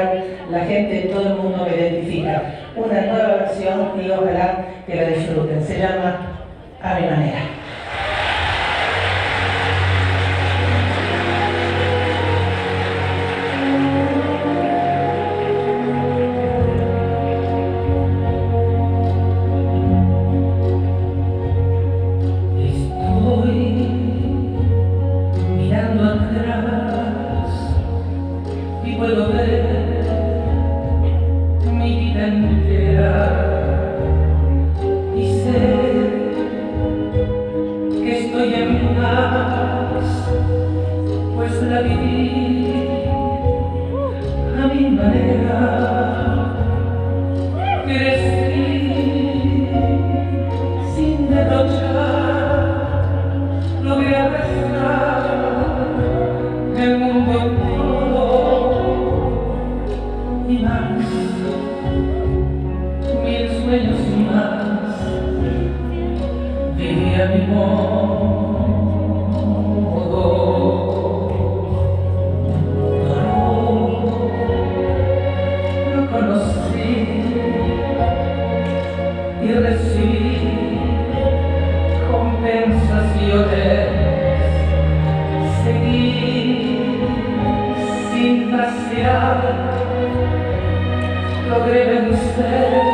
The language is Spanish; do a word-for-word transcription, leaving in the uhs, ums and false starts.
cual la gente de todo el mundo me identifica. Una nueva versión y ojalá que la disfruten. Se llama A Mi Manera. Puedo ver mi vida entera y sé que estoy en paz, pues la viví a mi manera. Crecí sin derrochar, logré arrastrar el mundo entero. Y más, mil sueños y más, viví a mi modo. No, no conocí y recibí compensaciones, seguí sin vaciar. Logré vencer